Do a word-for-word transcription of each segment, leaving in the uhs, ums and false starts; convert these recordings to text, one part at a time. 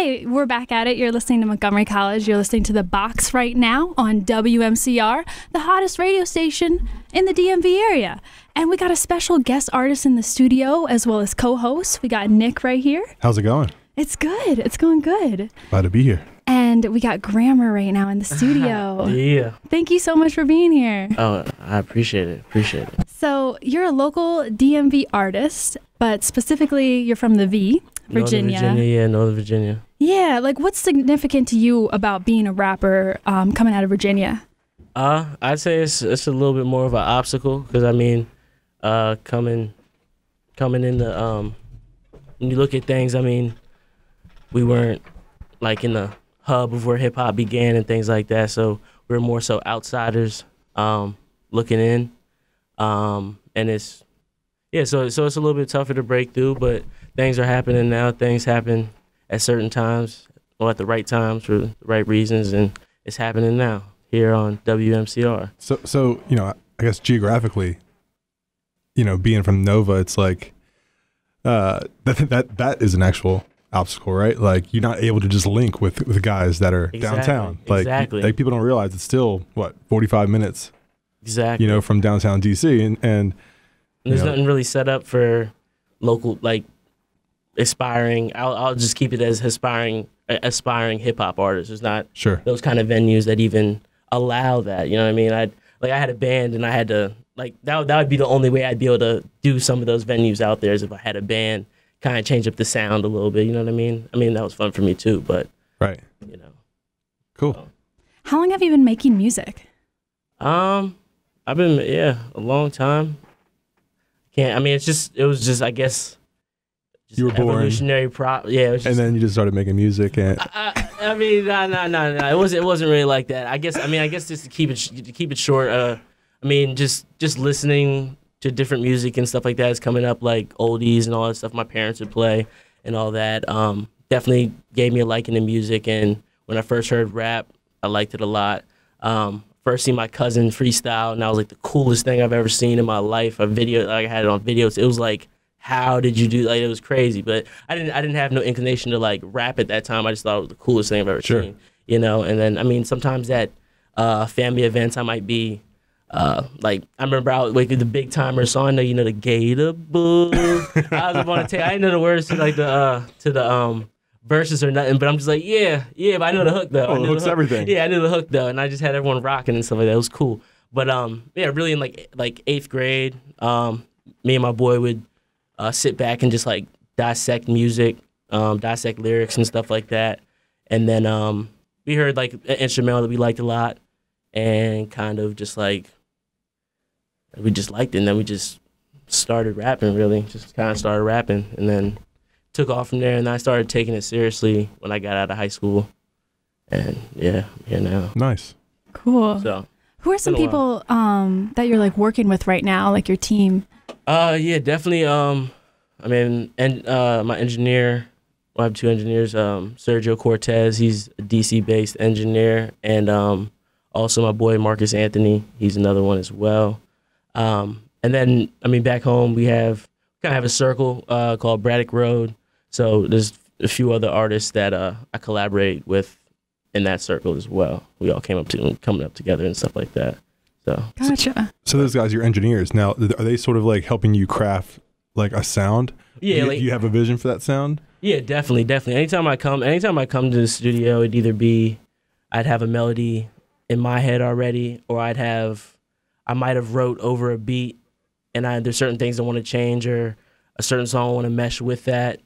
Hey, we're back at it. You're listening to Montgomery College. You're listening to The Box right now on W M C R, the hottest radio station in the D M V area. And we got a special guest artist in the studio as well as co-host. We got Nick right here. How's it going? It's good. It's going good. Glad to be here. And we got Grammar right now in the studio. Yeah. Thank you so much for being here. Oh, I appreciate it. Appreciate it. So you're a local D M V artist, but specifically you're from the V, Virginia. Northern Virginia, yeah, Northern Virginia. Yeah, like what's significant to you about being a rapper um, coming out of Virginia? Uh, I'd say it's it's a little bit more of an obstacle because I mean, uh, coming coming in the um, when you look at things, I mean, we weren't like in the hub of where hip hop began and things like that, so we're more so outsiders um, looking in, um, and it's yeah, so so it's a little bit tougher to break through, but things are happening now. Things happen at certain times or at the right times for the right reasons, and it's happening now here on W M C R. So, so you know, I guess geographically, you know, being from NOVA, it's like uh, that that that is an actual obstacle, right? Like you're not able to just link with with guys that are exactly. downtown. Like, exactly. like people don't realize it's still what forty-five minutes, exactly. You know, from downtown D C, and and, and there's know, nothing really set up for local like aspiring. I'll I'll just keep it as aspiring aspiring hip hop artists. There's not sure those kind of venues that even allow that, you know what I mean? I like I had a band and I had to like that. That would be the only way I'd be able to do some of those venues out there is if I had a band, kind of change up the sound a little bit. You know what I mean? I mean that was fun for me too, but right, you know, cool. So. How long have you been making music? Um, I've been yeah a long time. Can't I mean it's just it was just I guess. Just you were born, evolutionary pro yeah. It was just, and then you just started making music, and I, I, I mean, no, no, no, no. It wasn't. It wasn't really like that. I guess. I mean, I guess just to keep it, to keep it short. Uh, I mean, just just listening to different music and stuff like that is coming up, like oldies and all that stuff. My parents would play and all that. Um, definitely gave me a liking to music. And when I first heard rap, I liked it a lot. Um, first seen my cousin freestyle, and that was like the coolest thing I've ever seen in my life. A video, like I had it on videos. It was like. How did you do like it was crazy, but I didn't I didn't have no inclination to like rap at that time. I just thought it was the coolest thing I've ever sure. seen, you know. And then I mean sometimes at uh family events I might be uh like I remember I was like the big timer song, you know, the Gator Boo. I was about to tell I didn't know the words to like the uh to the um verses or nothing, but I'm just like yeah yeah but I know the hook though. Oh, I knew the hook's the hook. Everything. Yeah, I knew the hook though, and I just had everyone rocking and stuff like that. It was cool, but um yeah, really in like like eighth grade, um me and my boy would. Uh, sit back and just like dissect music, um, dissect lyrics and stuff like that. And then um, we heard like an instrumental that we liked a lot and kind of just like, we just liked it. And then we just started rapping really, just kind of started rapping and then took off from there. And I started taking it seriously when I got out of high school. And yeah, I'm here now. Nice. Cool. So, who are some people um, that you're like working with right now, like your team? Uh yeah, definitely. Um, I mean, and uh, my engineer, well, I have two engineers. Um, Sergio Cortez, he's a D C-based engineer, and um, also my boy Marcus Anthony, he's another one as well. Um, and then I mean, back home we have kind of have a circle uh, called Braddock Road. So there's a few other artists that uh, I collaborate with in that circle as well. We all came up to coming up together and stuff like that. So. Gotcha. So, so those guys, you're engineers. Now, are they sort of like helping you craft like a sound? Yeah. You, like, you have a vision for that sound? Yeah, definitely, definitely. Anytime I come, anytime I come to the studio, it'd either be, I'd have a melody in my head already, or I'd have, I might have wrote over a beat, and I, there's certain things I want to change, or a certain song I want to mesh with that,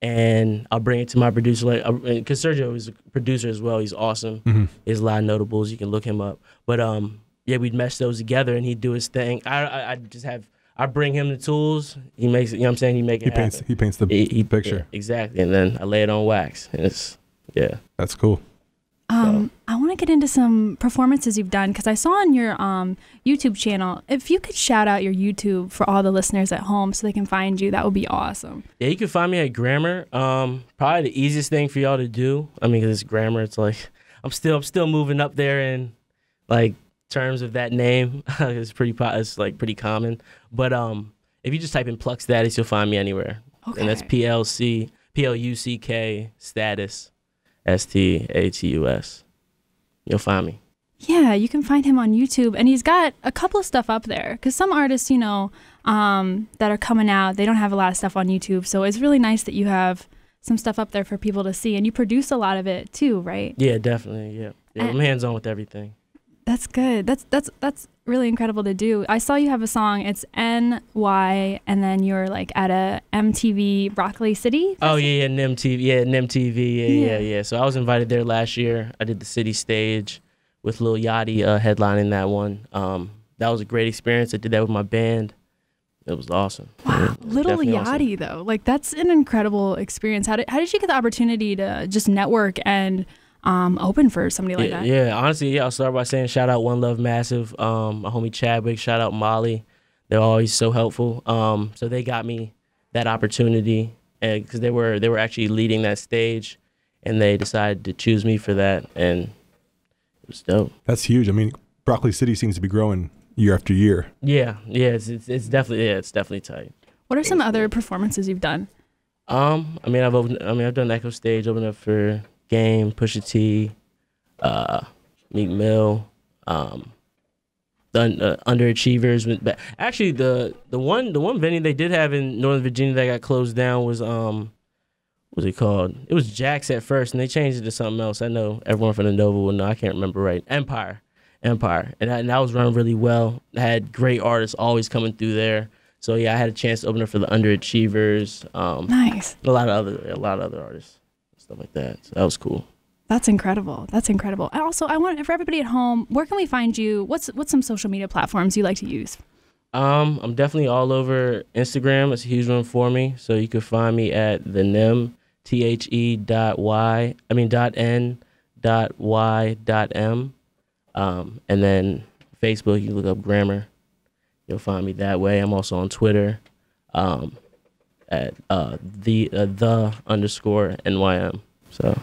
and I'll bring it to my producer. Like, because Sergio is a producer as well. He's awesome. Mm-hmm. He has a lot of notables. You can look him up. But um. yeah, we'd mesh those together and he'd do his thing. I, I I just have, I bring him the tools. He makes it, you know what I'm saying? He make it he happen. Paints, he paints the he, he, picture. Yeah, exactly. And then I lay it on wax. And it's, yeah. That's cool. Um, so. I want to get into some performances you've done because I saw on your um YouTube channel, if you could shout out your YouTube for all the listeners at home so they can find you, that would be awesome. Yeah, you can find me at Grammar. Um, probably the easiest thing for y'all to do. I mean, because it's Grammar. It's like, I'm still, I'm still moving up there and like, terms of that name. It's pretty it's like pretty common, but um if you just type in Pluck Status, you'll find me anywhere. Okay. And that's P L C P L U C K status S T A T U S. You'll find me. Yeah, you can find him on YouTube, and he's got a couple of stuff up there, because some artists, you know, um, that are coming out, they don't have a lot of stuff on YouTube, so it's really nice that you have some stuff up there for people to see, and you produce a lot of it too, right? Yeah, definitely, yeah. yeah I'm hands-on with everything. That's good. That's that's that's really incredible to do. I saw you have a song, it's N Y, and then you're like at a M T V Broccoli City? Oh, yeah, yeah, N M T V, yeah, N M T V, yeah, yeah, yeah, yeah. So I was invited there last year. I did the city stage with Lil Yachty uh, headlining that one. Um, that was a great experience. I did that with my band. It was awesome. Wow, was Lil Yachty awesome. though. Like, that's an incredible experience. How did, how did you get the opportunity to just network and um, open for somebody like yeah, that? Yeah, honestly, yeah, I'll start by saying shout out One Love Massive, um, my homie Chadwick, shout out Molly. They're always so helpful. Um, so they got me that opportunity, and because they were, they were actually leading that stage, and they decided to choose me for that, and it's dope. That's huge. I mean, Broccoli City seems to be growing year after year. Yeah, yeah, it's it's, it's definitely yeah, it's definitely tight. What are some other performances you've done? Um, I mean, I've opened, I mean, I've done Echo Stage, opened up for Game, Pusha T, uh, Meek Mill, um, the uh, Underachievers. But actually, the the one the one venue they did have in Northern Virginia that got closed down was um. What was it called? It was Jaxx at first, and they changed it to something else. I know everyone from the NOVA will know. I can't remember right. Empire. Empire. And that, and that was running really well. I had great artists always coming through there. So, yeah, I had a chance to open up for the Underachievers. Um, nice. A lot of other, a lot of other artists and stuff like that. So that was cool. That's incredible. That's incredible. I also, I want, for everybody at home, where can we find you? What's, what's some social media platforms you like to use? Um, I'm definitely all over Instagram. It's a huge one for me. So you can find me at the N Y M. T H E dot Y, I mean dot N dot Y dot M. Um, and then Facebook, you look up Grammar. You'll find me that way. I'm also on Twitter um, at uh, the uh, the underscore N Y M. So.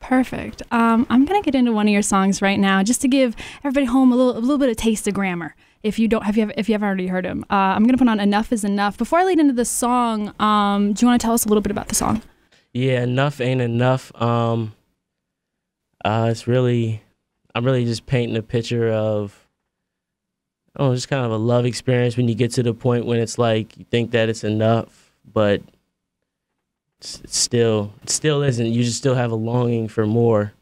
Perfect. Um, I'm going to get into one of your songs right now just to give everybody home a little, a little bit of taste of Grammar. If you don't, have you, if you haven't already heard him, uh, I'm going to put on Enough is Enough. Before I lead into the song, um, do you want to tell us a little bit about the song? Yeah, enough ain't enough. Um, uh, it's really, I'm really just painting a picture of, oh, just kind of a love experience when you get to the point when it's like you think that it's enough, but it still, it still isn't. You just still have a longing for more.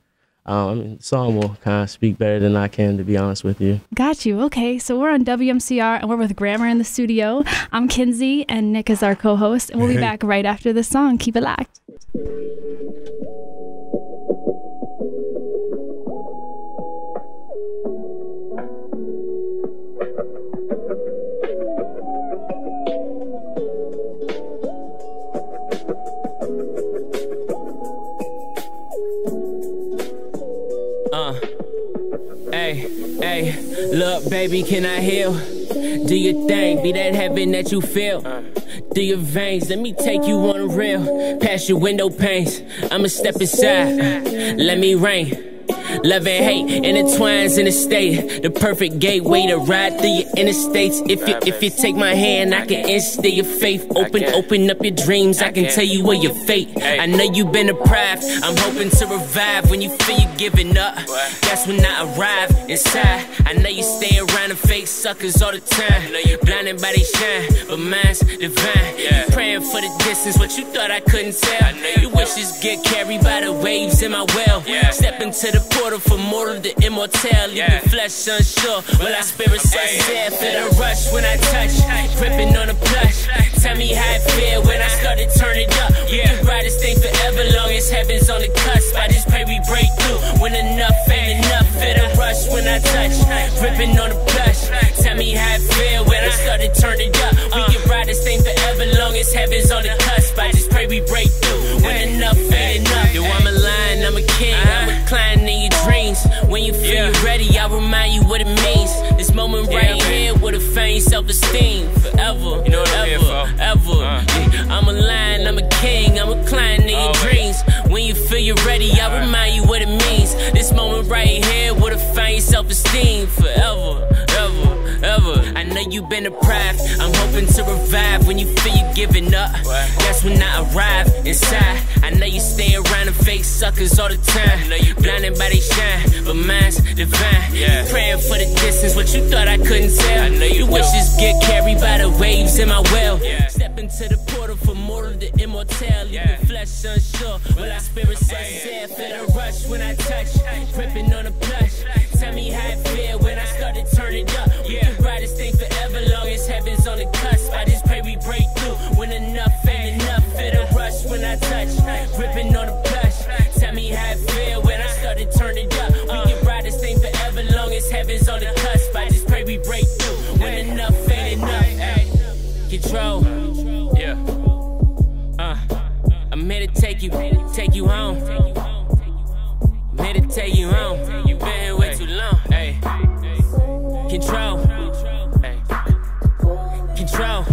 Um, I mean, the song will kind of speak better than I can, to be honest with you. Got you. Okay, so we're on W M C R, and we're with Grammar in the studio. I'm Kinsey, and Nick is our co-host, and we'll be back right after this song. Keep it locked. Look, baby, can I heal? Do your thing, be that heaven that you feel. Through your veins, let me take you on a reel. Past your window panes, I'ma step inside. Let me rain. Love and hate intertwines in a state. The perfect gateway to ride through your interstates. If you if you take my hand, I can instill your faith. Open open up your dreams, I can tell you where your fate. I know you've been deprived, I'm hoping to revive. When you feel you're giving up, that's when I arrive inside. I know you stay around and fake suckers all the time. Blinded by they shine, but mine's divine. You praying for the distance, what you thought I couldn't tell. Your wishes get carried by the waves in my well. Step into the portal for mortal to immortality. Yeah. Flesh unsure, well our spirits unsaid. Feel the rush when I touch, gripping on the plush. Tell me how it feel when I started turning up. We can ride this thing forever, long as heaven's on the cusp. I just pray we break through when enough ain't enough. Feel the rush when I touch, gripping on the plush. Tell me how it feel when I started turning up. We can ride this thing forever, long as heaven's on the cusp. I just pray we break through when enough ain't enough. Yo, I'm a lion, I'm a king, I'm a climbing in your dreams. When you feel yeah. you ready, I'll remind you what it means. This moment right yeah, here with a faint self-esteem. Forever, you know what ever, I'm ever. Uh. Yeah. I'm a lion, I'm a king, I'm a client in your dreams. When you feel you're ready, I'll right. remind you what it means. This moment right here with a faint self-esteem. Forever, ever. Ever. I know you've been deprived, I'm hoping to revive. When you feel you're giving up, what? That's when I arrive inside. I know you stay around them fake suckers all the time. Know you blinded by they shine, but mine's divine. Yeah. Praying for the distance, what you thought I couldn't tell. I know you your wishes get carried by the waves in my well. Yeah. Step into the portal from mortal to immortal. Yeah. Leaving flesh unsure, will our spirit sincere? Feel the rush when I touch, gripping on the plush. Tell me how it feel when I started turning up. We yeah. can ride this thing forever, long as heaven's on the cusp. I just pray we break through when enough ain't enough. Feel the rush when I touch, gripping on the plush. Tell me how it feel when I started turning up. We can ride this thing forever, long as heaven's on the cusp. I just pray we break through when enough ain't enough. Ay. Control, yeah. Uh, I'm here to take you, take you home. I'm here to take you home. You've been here way too long. Hey, control, hey, control.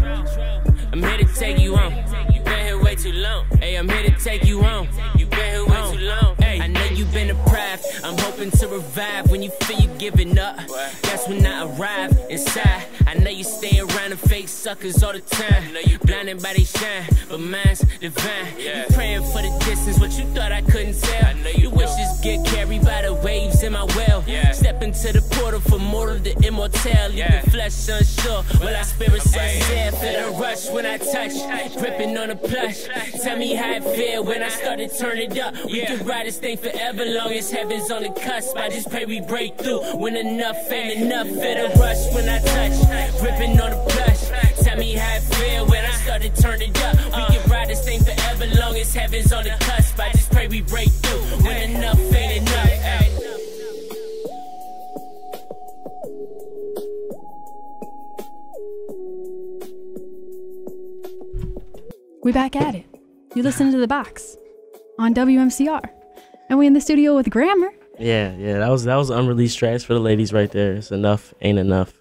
I'm here to take you home. You've been here way too long. Hey, I'm here to take you home. You've been here way too long. Hey, I know you've been deprived. I'm hoping to revive when you feel you're giving up. That's when I arrive inside. I know you stay around the fake suckers all the time. Know you blinded by they shine, but mine's divine. Yeah. You praying for the distance, what you thought I couldn't tell. I know you your wishes get carried by the waves in my well. Yeah. Step into the portal from mortal to immortal. Yeah. Leaving flesh unsure, well our spirit sincere. Feel the rush when I touch, gripping on the plush. Tell me how it feel when I started turning up. We yeah. can ride this thing forever, long as heaven's on the cusp. I just pray we break through when enough ain't enough. Feel the rush when I touch. Ripping on the plush. Tell me how it feel when I started turning up. We can ride this thing forever, long as heaven's on the cusp. I just pray we break through when enough ain't enough. We back at it. You listen to The Box on W M C R, and we in the studio with Grammar. Yeah, yeah, that was that was unreleased tracks for the ladies right there. It's enough, ain't enough.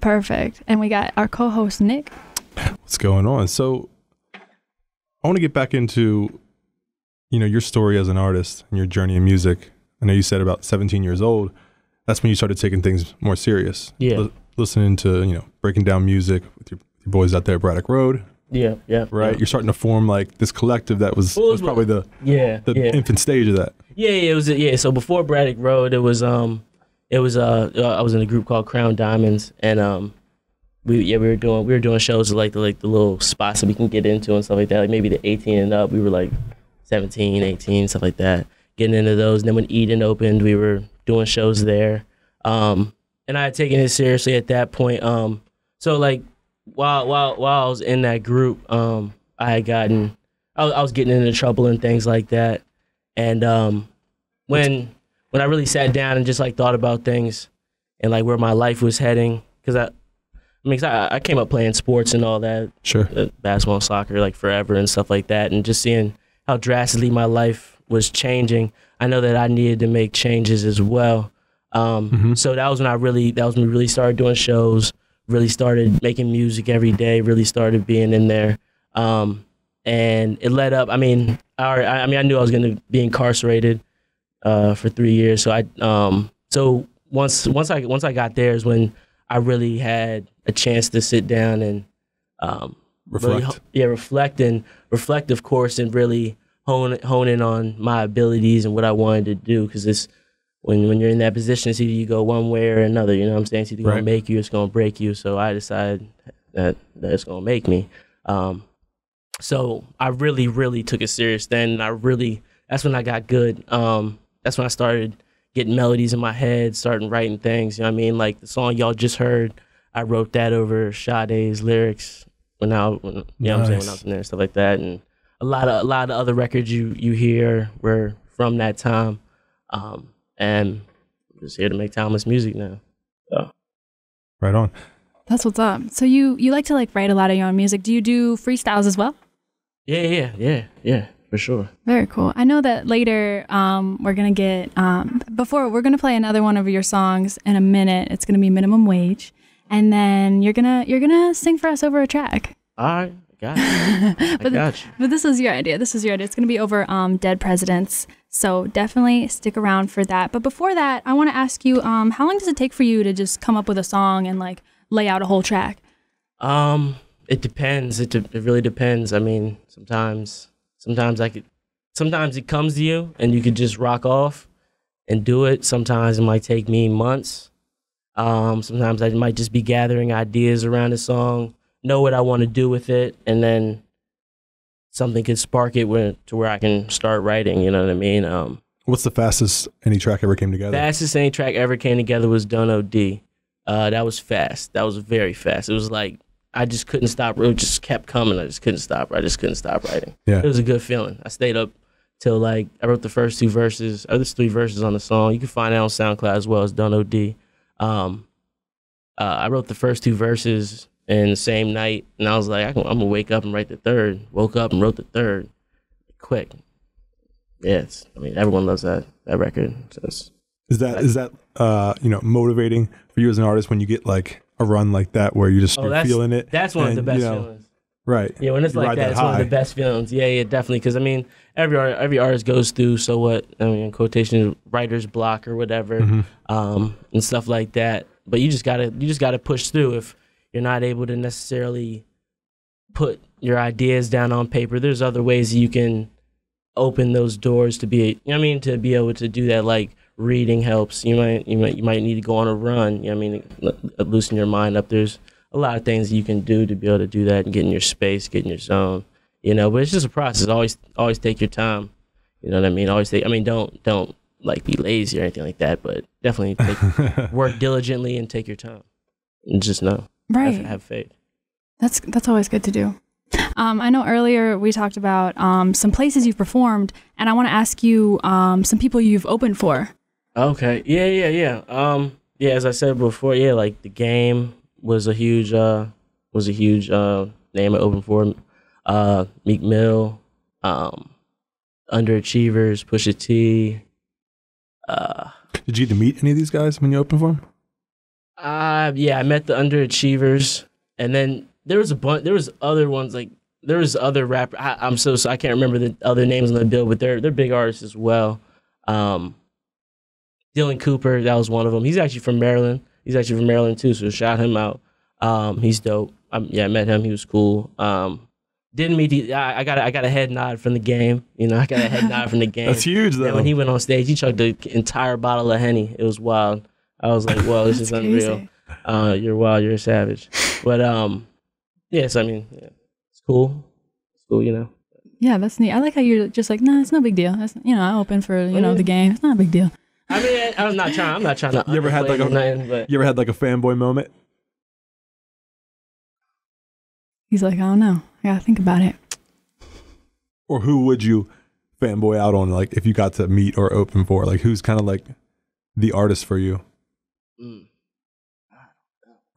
Perfect. And we got our co-host Nick. What's going on? So I want to get back into, you know, your story as an artist and your journey in music. I know you said about seventeen years old, that's when you started taking things more serious. Yeah. L listening to, you know, breaking down music with your, your boys out there at Braddock Road. Yeah, yeah. Right? Yeah. You're starting to form like this collective that was, well, it was, was probably the, yeah, the yeah. infant stage of that. Yeah, yeah, it was, yeah. So before Braddock Road, it was, um, It was uh I was in a group called Crown Diamonds, and um we yeah we were doing we were doing shows like the like the little spots that we can get into and stuff like that, like maybe the eighteen and up. We were like seventeen, eighteen, stuff like that, getting into those. And then when Eden opened, we were doing shows there, um and I had taken it seriously at that point. Um so like while while while I was in that group, um I had gotten I was, I was getting into trouble and things like that, and um when. When I really sat down and just like thought about things and like where my life was heading, because I, I mean, cause I, I came up playing sports and all that, sure, uh, basketball, and soccer, like forever and stuff like that, and just seeing how drastically my life was changing, I know that I needed to make changes as well. Um, mm-hmm. So that was when I really, that was when we really started doing shows, really started making music every day, really started being in there, um, and it led up. I mean, I, I mean, I knew I was going to be incarcerated. Uh, for three years, so I um so once once I once I got there is when I really had a chance to sit down and um reflect, really, yeah, reflect and reflect, of course, and really hone hone in on my abilities and what I wanted to do, because it's when when you're in that position, it's either you go one way or another. You know what I'm saying? It's either right. gonna make you, it's gonna break you. So I decided that that it's gonna make me. Um, so I really really took it serious then. And I really that's when I got good. Um. That's when I started getting melodies in my head, starting writing things, you know what I mean? Like the song y'all just heard, I wrote that over Sade's lyrics when I, when, you know nice. what I'm saying, when I was in there and stuff like that. And a lot of, a lot of other records you, you hear were from that time. Um, and I'm just here to make timeless music now. So. Right on. That's what's up. So you, you like to like write a lot of your own music. Do you do freestyles as well? Yeah, yeah, yeah, yeah. For sure. Very cool. I know that later um, we're going to get, um, before we're going to play another one of your songs in a minute. It's going to be Minimum Wage. And then you're going to, you're going to sing for us over a track. All right. Got you. but, got you. but this is your idea. This is your idea. It's going to be over um, Dead Presidents. So definitely stick around for that. But before that, I want to ask you, um, how long does it take for you to just come up with a song and like lay out a whole track? Um, it depends. It, de it really depends. I mean, sometimes... Sometimes I could, sometimes it comes to you and you could just rock off and do it. Sometimes it might take me months. Um, sometimes I might just be gathering ideas around a song, know what I want to do with it, and then something could spark it where, to where I can start writing, you know what I mean? Um, What's the fastest any track ever came together? Fastest any track ever came together was Dun O D. Uh, that was fast. That was very fast. It was like, I just couldn't stop. It just kept coming. I just couldn't stop. I just couldn't stop writing. Yeah. It was a good feeling. I stayed up till like, I wrote the first two verses, or there's three verses on the song. You can find that on SoundCloud as well as Dun O D. Um, uh, I wrote the first two verses in the same night, and I was like, I can, I'm gonna wake up and write the third. Woke up and wrote the third, quick. Yes, yeah, I mean everyone loves that that record. So is that like, is that uh, you know, motivating for you as an artist when you get like a run like that where you just oh, you're feeling it? That's one and, of the best you know, feelings, right? Yeah, when it's you like that, that it's one of the best feelings. Yeah, yeah, definitely. Because I mean, every every artist goes through so what I mean, quotation writer's block or whatever, mm-hmm. um, and stuff like that. But you just gotta you just gotta push through if you're not able to necessarily put your ideas down on paper. There's other ways you can open those doors to be, you know what I mean, to be able to do that. Like reading helps. You might, you might, you might need to go on a run. You know what I mean, loosen your mind up. There's a lot of things you can do to be able to do that and get in your space, get in your zone. You know, but it's just a process. Always, always take your time. You know what I mean? Always take. I mean, don't, don't like be lazy or anything like that. But definitely take, work diligently and take your time. And just know. Right. Have, have faith. That's that's always good to do. Um, I know earlier we talked about um, some places you've performed, and I want to ask you um, some people you've opened for. Okay. Yeah, yeah, yeah. Um, yeah, as I said before, yeah, like the Game was a huge uh, was a huge uh, name I opened for. Uh, Meek Mill, um, Underachievers, Pusha T. Uh, Did you get to meet any of these guys when you opened for them? Uh, yeah, I met the Underachievers, and then there was a bunch. There was other ones like there was other rappers. I, I'm so, so I can't remember the other names on the bill, but they're they're big artists as well. Um, Dylan Cooper, that was one of them. He's actually from Maryland. He's actually from Maryland too. So shout him out. Um, he's dope. Um, yeah, I met him. He was cool. Um, didn't meet. The, I, I got a, I got a head nod from the Game. You know, I got a head nod from the Game. That's huge though. And when he went on stage, he chugged the entire bottle of Henny. It was wild. I was like, "Whoa, this is unreal! Uh, you're wild, you're a savage." But um, yes, yeah, so, I mean, yeah, it's cool, it's cool, you know. Yeah, that's neat. I like how you're just like, "No, nah, it's no big deal." That's, you know, I open for you well, know yeah. the Game. It's not a big deal. I mean, I'm not trying. I'm not trying to. You ever had like a nothing, but you ever had like a fanboy moment? He's like, I don't know. I gotta think about it. Or who would you fanboy out on? Like, if you got to meet or open for, like, who's kind of like the artist for you? Mm.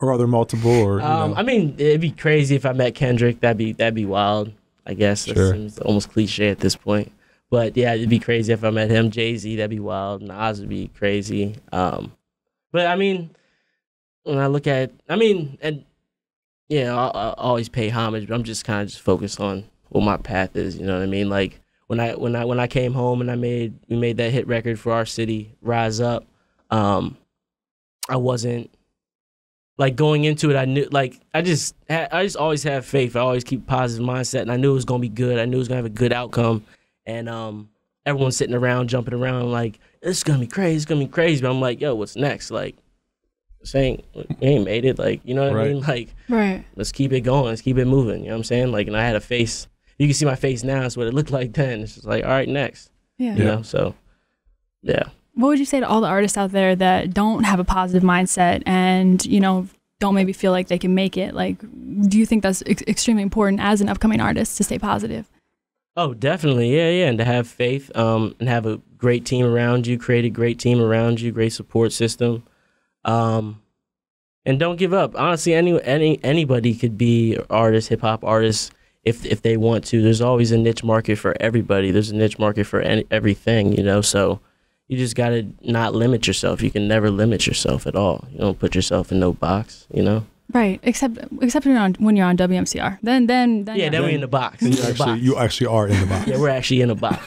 Or are there multiple? Or um, I mean, it'd be crazy if I met Kendrick. That'd be that'd be wild. I guess that sure. seems almost cliche at this point, but yeah, it'd be crazy if I met him. Jay Z, that'd be wild. Nas would be crazy. Um, but I mean, when I look at, I mean, and yeah, I, I always pay homage. But I'm just kind of just focused on what my path is. You know what I mean? Like when I when I when I came home and I made we made that hit record for our city, Rise Up. Um, I wasn't like going into it. I knew like I just I just always have faith. I always keep positive mindset, and I knew it was gonna be good. I knew it was gonna have a good outcome. And um, everyone's sitting around, jumping around, like it's gonna be crazy. It's gonna be crazy. But I'm like, yo, what's next? Like, this ain't we ain't made it. Like, you know what right. I mean? Like, right. Let's keep it going. Let's keep it moving. You know what I'm saying? Like, and I had a face. You can see my face now. It's what it looked like then. It's just like, all right, next. Yeah. You know. So, yeah. What would you say to all the artists out there that don't have a positive mindset and, you know, don't maybe feel like they can make it? Like, do you think that's ex extremely important as an upcoming artist to stay positive? Oh, definitely. Yeah, yeah. And to have faith um, and have a great team around you, create a great team around you, great support system. Um, and don't give up. Honestly, any, any anybody could be an artist, hip hop artist, if, if they want to. There's always a niche market for everybody. There's a niche market for any, everything, you know, so you just got to not limit yourself. You can never limit yourself at all. You don't put yourself in no box, you know? Right, except except when you're on, when you're on W M C R. Then, then, then yeah, then we're in the box. You actually, box. You actually are in the box. Yeah, we're actually in a box.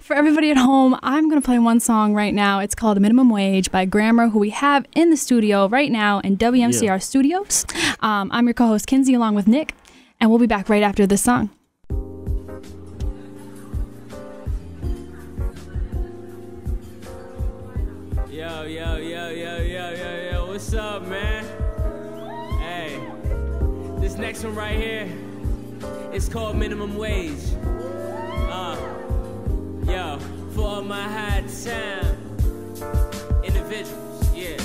For everybody at home, I'm going to play one song right now. It's called Minimum Wage by Grammar, who we have in the studio right now in W M C R yeah. Studios. Um, I'm your co-host, Kinsey, along with Nick, and we'll be back right after this song. What's up, man? Hey, this next one right here, it's called Minimum Wage. Uh, yo, for all my high time individuals, yeah.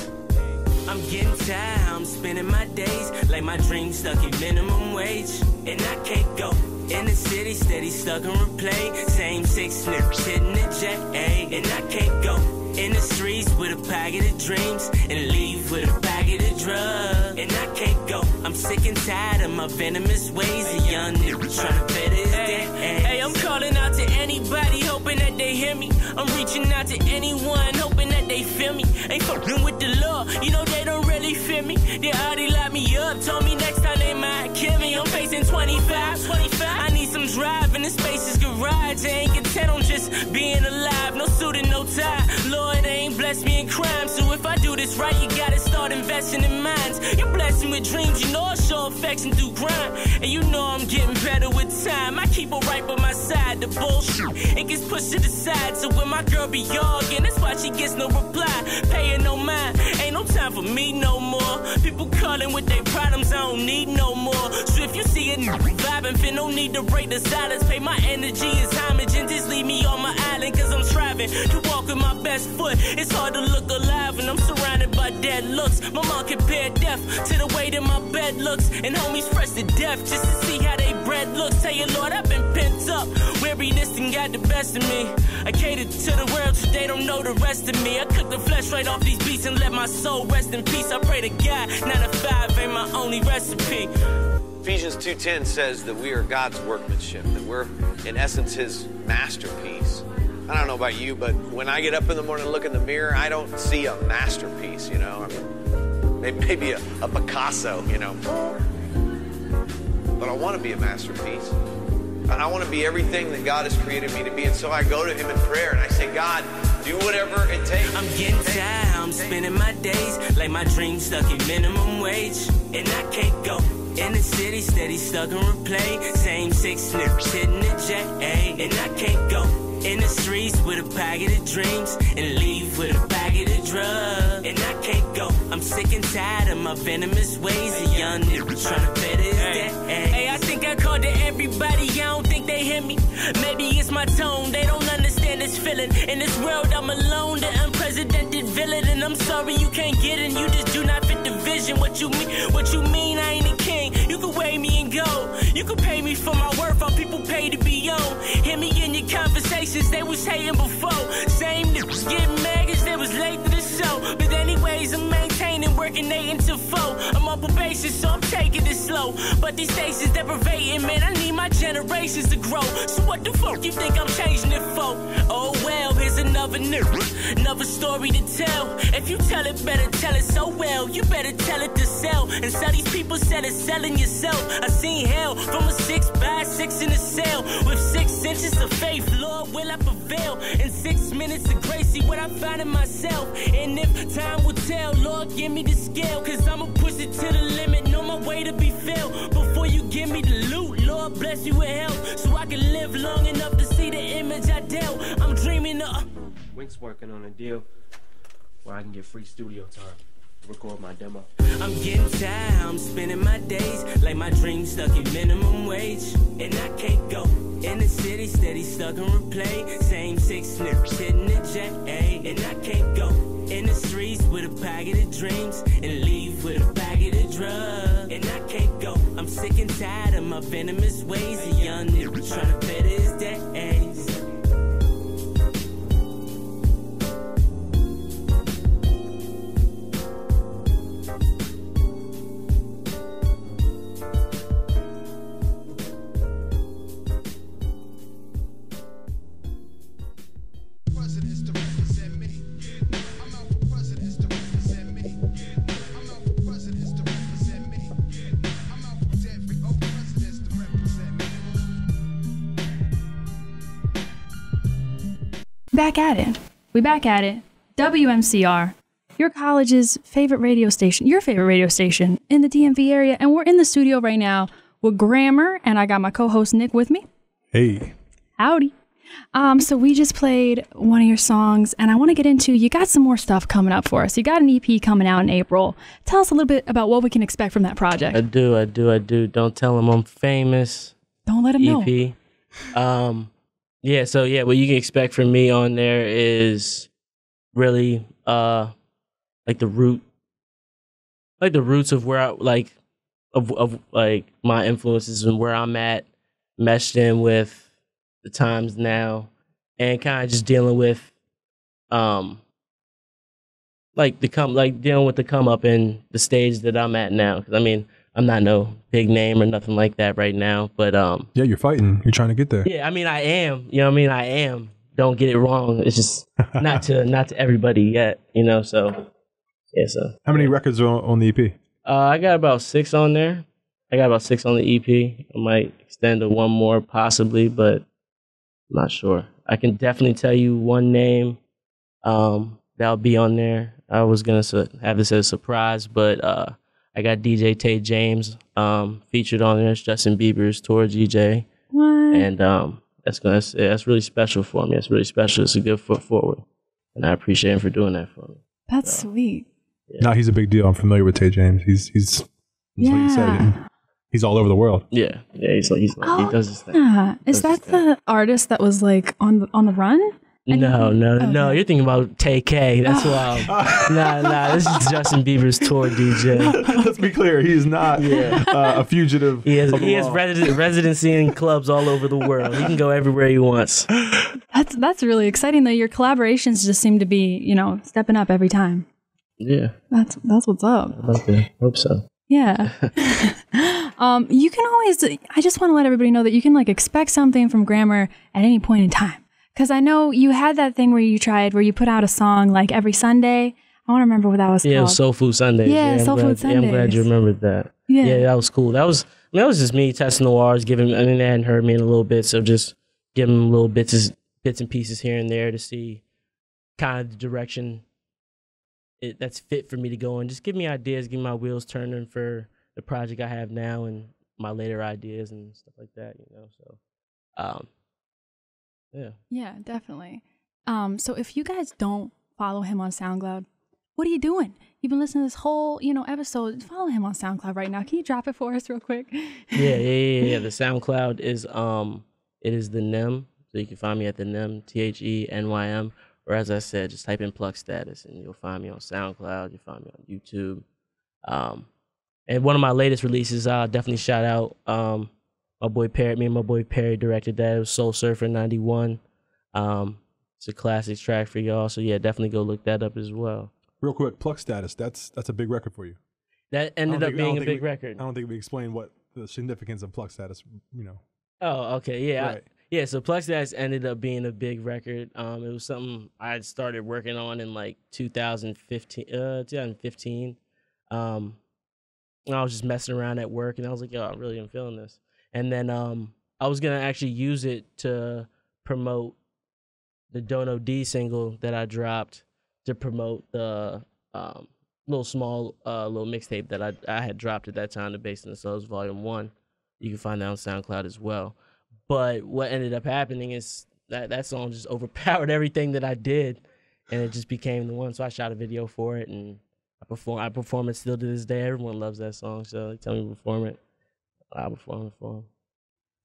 I'm getting tired, I'm spending my days like my dreams stuck at minimum wage, and I can't go. In the city, steady stuck and replay. Same six snips, hitting the jet, ayy. And I can't go in the streets with a packet of dreams and leave with a packet of drugs. And I can't go. I'm sick and tired of my venomous ways. A young nigga tryna fit his dead ass. Hey, I'm calling out to anybody, hoping that they hear me. I'm reaching out to anyone, hoping that they feel me. Ain't fucking with the law, you know they don't really feel me. They already locked me up, told me next time they might kill me. I'm facing twenty-five, twenty-five. I need some drive in the spacious garage. I ain't content on just being alive. No suit and no tie. Lord, they ain't blessed me in crime. So if I do this right, you gotta start investing in minds. You're blessed me with dreams, you know I show affection through grind. And you know I'm getting better with time. I keep it right by my side. The bullshit, it gets pushed to the side. So when my girl be yogging, that's why she gets no reply. Paying no mind, ain't no time for me no more. People calling with their problems, I don't need no more. So if you see it vibing, feel no need to break the silence. Pay my energy as homage and just leave me on my island. Cause I'm striving to walk with my best foot. It's hard to look alive when I'm surrounded by dead looks. My mom compared death to the way that my bed looks. And homies fresh to death just to see how they bread looks. Tell your Lord I've been pent up. Weariness and got the best of me. I catered to the world so they don't know the rest of me. I cook the flesh right off these beats and let my soul rest in peace. I pray to God, nine to five ain't my only recipe. Ephesians two ten says that we are God's workmanship, that we're, in essence, his masterpiece. I don't know about you, but when I get up in the morning and look in the mirror, I don't see a masterpiece, you know? I mean, maybe, maybe a, a Picasso, you know? But I want to be a masterpiece. And I want to be everything that God has created me to be. And so I go to him in prayer and I say, God, do whatever it takes. I'm getting tired, I'm spending my days like my dreams stuck at minimum wage. And I can't go. In the city, steady stuck and replay. Same six snips, hitting the jet, ayy. And I can't go in the streets with a packet of dreams and leave with a packet of drugs. And I can't go. I'm sick and tired of my venomous ways. A young nigga tryna fit his debt. Hey, I think I called to everybody. I don't think they hear me. Maybe it's my tone. They don't understand this feeling. In this world, I'm alone. The unprecedented villain. And I'm sorry you can't get in. You just do not fit the vision. What you mean? What you mean? I ain't a king. You can weigh me and go. You can pay me for my worth. All people pay to be on. Hear me in your conversations. They was hating before. Same niggas getting mad cause they was late to the show. But anyways, I'm maintaining, working eight until four. I'm on probation, so I'm taking it slow. But these days is deprivating, man. I need my generations to grow. So what the fuck you think I'm changing it for? Oh well, here's another nigga, another story to tell. If you tell it, better tell it so well. You better tell it to sell. And so these people said it's selling yourself. I seen hell from a six by six in a cell with six inches of faith. Lord, will I prevail? In six minutes of grace, see what I find in myself. And if time will tell, Lord, give me the scale, cause I'ma push it to the limit. Know my way to be filled. Before you give me the loot, Lord, bless you with health, so I can live long enough to see the image I dealt. I'm dreaming of. Wink's working on a deal where I can get free studio time. Record my demo. I'm getting tired, I'm spending my days like my dreams stuck at minimum wage. And I can't go in the city, steady stuck and replay. Same six snips, hitting the jet, ayy. And I can't go in the streets with a packet of dreams and leave with a packet of drugs. And I can't go. I'm sick and tired of my venomous ways. A young nigga tryna fit his days. Back at it. We back at it. W M C R, your college's favorite radio station, your favorite radio station in the D M V area. And we're in the studio right now with Grammar, and I got my co-host Nick with me. Hey. Howdy. Um, so we just played one of your songs, and I want to get into, you got some more stuff coming up for us. You got an E P coming out in April. Tell us a little bit about what we can expect from that project. I do, I do, I do. Don't tell them I'm famous. Don't let them know. E P. Um, yeah, so yeah, what you can expect from me on there is really uh, like the root, like the roots of where I, like, of, of like my influences and where I'm at, meshed in with the times now, and kind of just dealing with um like the come like dealing with the come up in the stage that I'm at now, because I mean, I'm not no big name or nothing like that right now, but um yeah, you're fighting, you're trying to get there. Yeah, I mean, I am, you know what I mean, I am, don't get it wrong, it's just not to not to everybody yet, you know. So yeah, so how many records are on the E P? uh I got about six on there. I got about six on the E P. I might extend to one more possibly, but I'm not sure. I can definitely tell you one name um, that'll be on there. I was going to su- have this as a surprise, but uh, I got D J Tay James um, featured on there. It's Justin Bieber's tour D J. What? And um, that's gonna that's, that's really special for me. That's really special. It's a good foot forward, and I appreciate him for doing that for me. That's so sweet. Yeah. No, he's a big deal. I'm familiar with Tay James. He's, he's, that's yeah. what you said. He's all over the world. Yeah, yeah. He's like, he's like, oh, he does his thing. Yeah. Is that the artist that was like on the, on the run? And no, he, no, okay. no. You're thinking about Tay Kay. That's oh. wild. nah, nah. This is Justin Bieber's tour D J. Let's be clear. He is not yeah. uh, a fugitive. He has, he has res- residency in clubs all over the world. He can go everywhere he wants. That's that's really exciting though. Your collaborations just seem to be, you know, stepping up every time. Yeah. That's that's what's up. Okay. Hope so. Yeah. Um, you can always, I just want to let everybody know that you can like expect something from Grammar at any point in time. Cause I know you had that thing where you tried, where you put out a song like every Sunday. I want to remember what that was yeah, called. Yeah, Soul Food Sundays. Yeah, yeah Soul glad, Food Sundays. Yeah, I'm glad you remembered that. Yeah. yeah, that was cool. That was, I mean, that was just me testing the waters, giving, I mean, they hadn't heard me in a little bit. So just giving them little bits, bits and pieces here and there to see kind of the direction it, that's fit for me to go in. Just give me ideas, give me my wheels turning for the project I have now and my later ideas and stuff like that, you know. So um yeah yeah definitely. Um so if you guys don't follow him on SoundCloud, what are you doing? You've been listening to this whole, you know, episode. Follow him on SoundCloud right now. Can you drop it for us real quick? yeah, yeah yeah yeah the SoundCloud is um it is the N Y M, so you can find me at the N Y M, T H E N Y M, or as I said, just type in Pluck Status and you'll find me on SoundCloud, you'll find me on YouTube. um And one of my latest releases, I'll definitely shout out um, my boy Perry. Me and my boy Perry directed that. It was Soul Surfer ninety-one. Um, it's a classic track for y'all. So, yeah, definitely go look that up as well. Real quick, Pluck Status, that's that's a big record for you. That ended up think, being a big we, record. I don't think we explained what the significance of Pluck Status, you know. Oh, okay, yeah. Right. I, yeah, so Pluck Status ended up being a big record. Um, it was something I had started working on in, like, two thousand fifteen. Um And I was just messing around at work, and I was like, yo, I really am feeling this. And then um, I was going to actually use it to promote the Dun O D single that I dropped, to promote the um, little small uh, little mixtape that I, I had dropped at that time, The Bass in the Souls, Volume one. You can find that on SoundCloud as well. But what ended up happening is that, that song just overpowered everything that I did, and it just became the one. So I shot a video for it, and I perform, I perform it still to this day. Everyone loves that song, so they tell me to perform it. I perform it for them.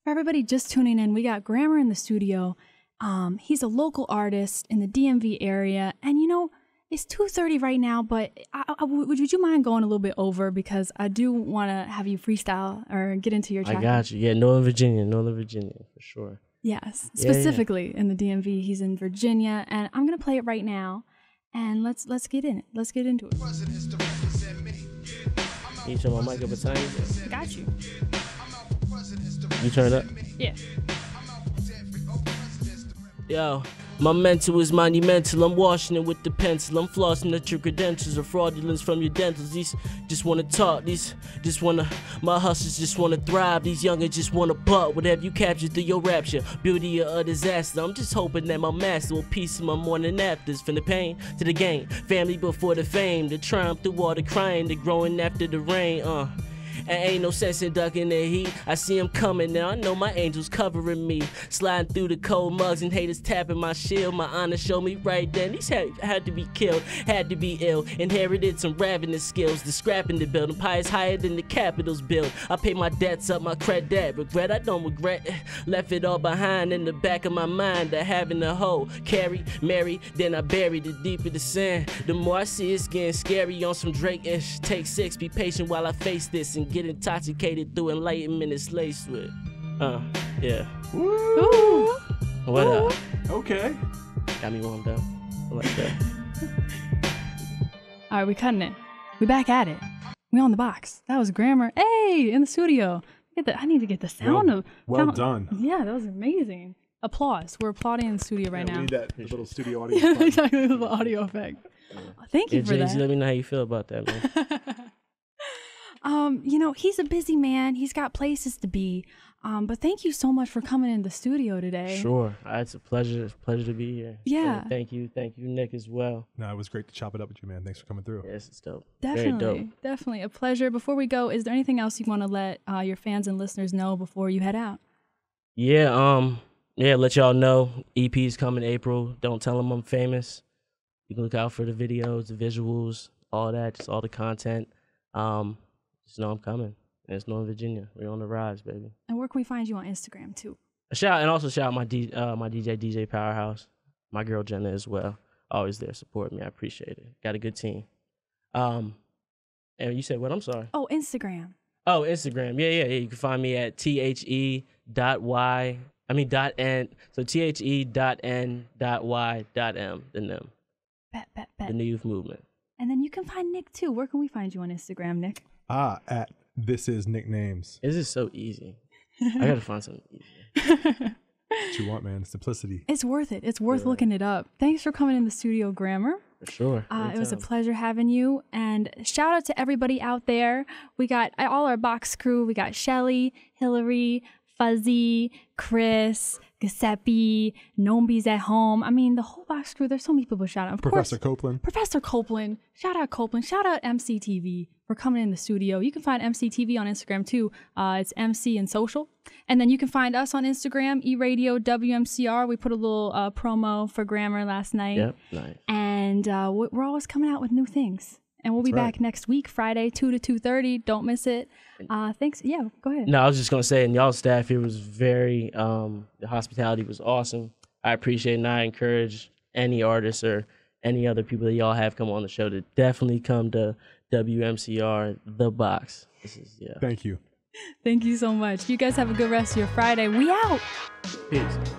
For everybody just tuning in, we got Grammar in the studio. Um, he's a local artist in the D M V area. And, you know, it's two thirty right now, but I, I, would, would you mind going a little bit over? Because I do want to have you freestyle or get into your track. I got you. Yeah, Northern Virginia, Northern Virginia, for sure. Yes, specifically yeah, yeah. in the D M V. He's in Virginia, and I'm going to play it right now. And let's let's get in it. Let's get into it. Can you turn my mic up a tiny bit? Got you. You turn it up? Yeah. Yo, my mental is monumental. I'm washing it with the pencil. I'm flossing at your credentials or fraudulence from your dentals. These just wanna talk. These just wanna. My hustlers just wanna thrive. These youngins just wanna butt. Whatever you captured through your rapture, beauty or a disaster. I'm just hoping that my master will piece my morning afters. From the pain to the gain, family before the fame, the triumph through all the crying, the growing after the rain. Uh. And ain't no sense in ducking the heat. I see him coming now, I know my angels covering me. Sliding through the cold mugs and haters tapping my shield. My honor show me right then. These had, had to be killed, had to be ill. Inherited some ravenous skills, the scrapping the build. Empire's higher than the capital's build. I pay my debts up, my credit. Regret, I don't regret. Left it all behind in the back of my mind. I having a hoe, carry, marry, then I bury the deeper the sand. The more I see it's getting scary on some Drake-ish. Take six, be patient while I face this and get intoxicated through enlightenment it's laced with. Uh, yeah. Woo! What Woo. Up? Okay. Got me warmed up. I like that. All right, we cutting it. We back at it. We on the box. That was Grammar. Hey, in the studio. Get the, I need to get the sound well, of. Well sound, done. Yeah, that was amazing. Applause. We're applauding in the studio right yeah, we now. We need that the little studio audio. Yeah, exactly, the audio effect. Yeah. Thank you yeah, for Jay, that. Let me know how you feel about that, man. um, you know, he's a busy man. He's got places to be. Um, but thank you so much for coming in the studio today. Sure. Uh, it's a pleasure. It's a pleasure to be here. Yeah. And thank you. Thank you, Nick, as well. No, it was great to chop it up with you, man. Thanks for coming through. Yes, it's dope. Definitely. Very dope. Definitely. A pleasure. Before we go, is there anything else you want to let uh, your fans and listeners know before you head out? Yeah. Um. Yeah, let y'all know. E P's coming April. Don't tell them I'm famous. You can look out for the videos, the visuals, all that, just all the content. Um, just know I'm coming. And it's Northern Virginia. We're on the rise, baby. And where can we find you on Instagram, too? A shout and also shout out my, D, uh, my D J, D J Powerhouse, my girl Jenna as well. Always there supporting me. I appreciate it. Got a good team. Um, and you said what? I'm sorry. Oh, Instagram. Oh, Instagram. Yeah, yeah, yeah. You can find me at the dot y. I mean dot n. So the dot n dot y dot m. The N Y M. Bet, bet, bet. The New Youth Movement. And then you can find Nick too. Where can we find you on Instagram, Nick? Ah, at This Is Nicknames. This is so easy. I gotta find something easy. What you want, man? Simplicity. It's worth it. It's worth yeah. looking it up. Thanks for coming in the studio, Grammar. For sure. Uh, it was a pleasure having you. And shout out to everybody out there. We got all our box crew. We got Shelly, Hillary, Fuzzy, Chris, Giuseppe, Nombies at home. I mean, the whole box crew. There's so many people to shout out. Of Professor course, Copeland. Professor Copeland. Shout out Copeland. Shout out M C T V for coming in the studio. You can find M C T V on Instagram too. Uh, it's M C and social. And then you can find us on Instagram, eRadio W M C R. We put a little uh, promo for Grammar last night. Yep, nice. And uh, we're always coming out with new things. And we'll be That's back right. next week, Friday, two to two thirty. Don't miss it. Uh, thanks. Yeah, go ahead. No, I was just going to say, and y'all's staff here was very, um, the hospitality was awesome. I appreciate it, and I encourage any artists or any other people that y'all have come on the show to definitely come to W M C R, The Box. This is, yeah. Thank you. Thank you so much. You guys have a good rest of your Friday. We out. Peace.